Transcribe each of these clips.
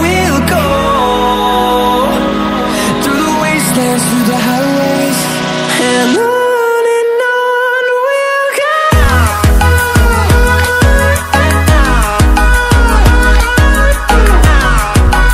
we'll go, through the wastelands, through the highways, and on we'll go. Through the highways,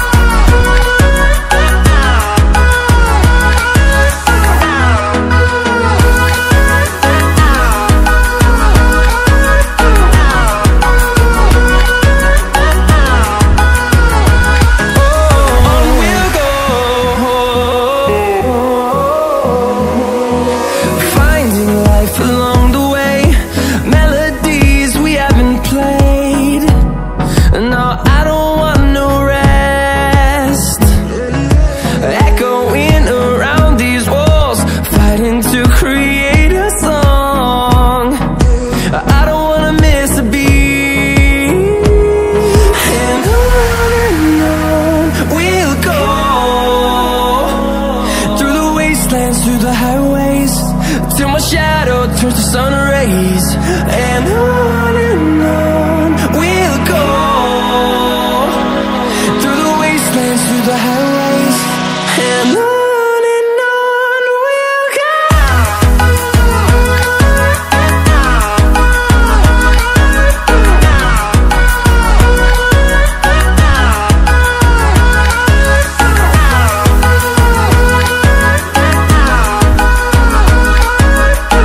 till my shadow turns to sun rays, and on we'll go, through the wastelands, through the highways, and on we'll go.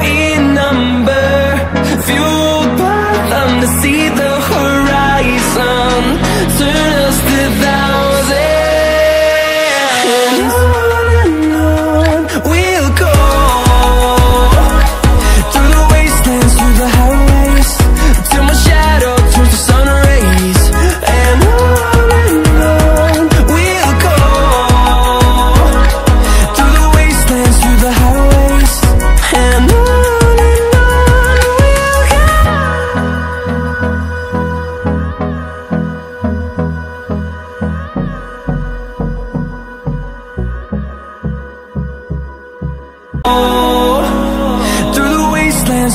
in number, fueled by them to see the horizon, turn us to thousands. And on we'll go, through the wastelands, through the highways, till my shadow turns to sun rays, and on through the wastelands,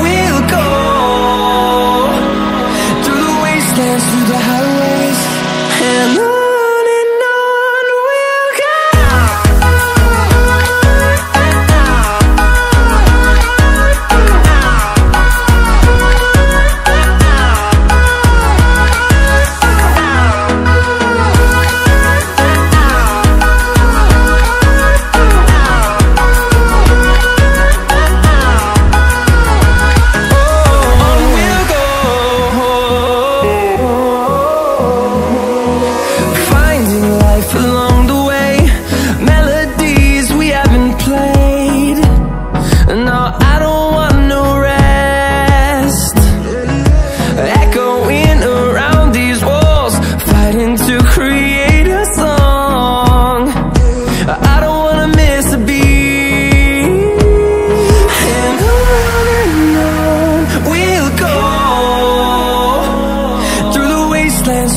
we'll go, through the wastelands, through the highways, and on we'll go.